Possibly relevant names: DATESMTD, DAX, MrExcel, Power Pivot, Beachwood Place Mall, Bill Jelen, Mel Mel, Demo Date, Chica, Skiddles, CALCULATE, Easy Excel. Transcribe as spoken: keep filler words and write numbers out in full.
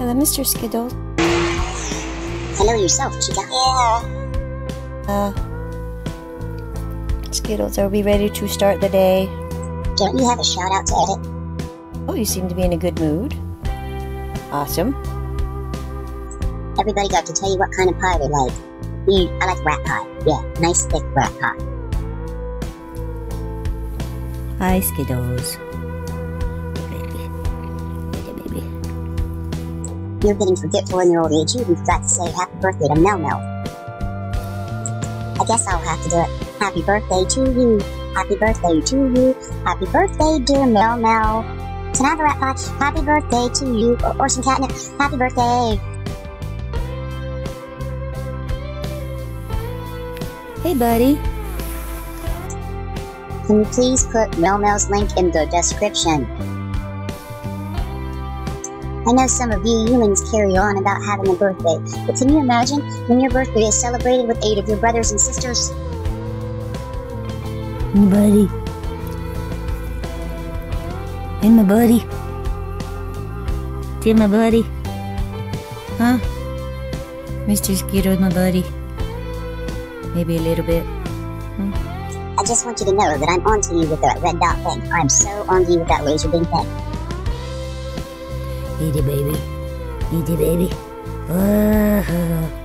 Hello, Mister Skiddles. Hello yourself, Chica. Yeah. Uh, Skiddles, are we ready to start the day? Don't you have a shout out to edit? Oh, you seem to be in a good mood. Awesome. Everybody got to tell you what kind of pie they like. Mm, I like rat pie. Yeah, nice thick rat pie. Hi, Skiddles. Baby. Baby, baby. You're getting forgetful in your old age. You've got to say happy birthday to Mel Mel. I guess I'll have to do it. Happy birthday to you. Happy birthday to you. Happy birthday, dear Mel Mel. Can I have a rat pie? Happy birthday to you, or, or some catnip. Happy birthday. Hey, buddy. Can you please put Mel Mel's link in the description? I know some of you humans carry on about having a birthday, but can you imagine when your birthday is celebrated with eight of your brothers and sisters? Hey, buddy. Hey, my buddy. Hey, my buddy. Huh? Mister Skiddles, my buddy. Maybe a little bit. Hmm? I just want you to know that I'm onto you with that red dot thing. I'm so onto you with that laser beam thing. Eat it, baby. Eat it, baby. Whoa.